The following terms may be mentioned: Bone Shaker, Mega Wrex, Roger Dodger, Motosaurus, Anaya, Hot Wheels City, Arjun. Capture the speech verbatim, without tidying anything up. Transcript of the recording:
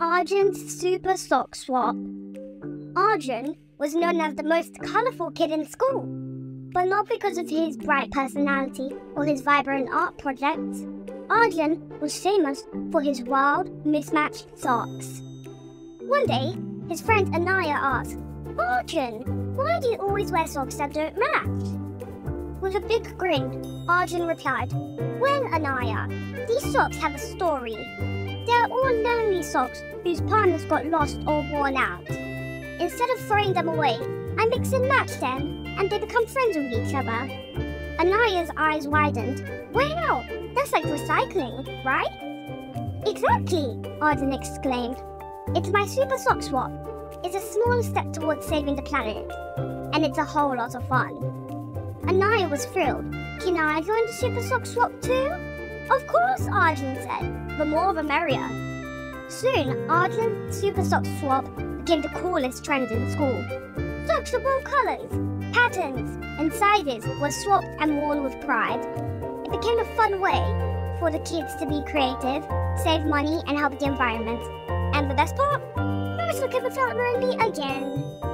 Arjun's Super Sock Swap. Arjun was known as the most colourful kid in school, but not because of his bright personality or his vibrant art projects. Arjun was famous for his wild, mismatched socks. One day, his friend Anaya asked, "Arjun, why do you always wear socks that don't match?" With a big grin, Arjun replied, "Well, Anaya, these socks have a story. They're all lonely socks whose partners got lost or worn out. Instead of throwing them away, I mix and match them, and they become friends with each other." Anaya's eyes widened. "Wow, that's like recycling, right?" "Exactly," Arjun exclaimed. "It's my super sock swap. It's a small step towards saving the planet, and it's a whole lot of fun." Anaya was thrilled. "Can I join the super sock swap too?" "Of course," Arjun said. "The more the merrier." Soon, Arjun's super sock swap became the coolest trend in school. Socks of all colours, patterns, and sizes were swapped and worn with pride. It became a fun way for the kids to be creative, save money, and help the environment. And the best part? Let's look at the felt lonely again.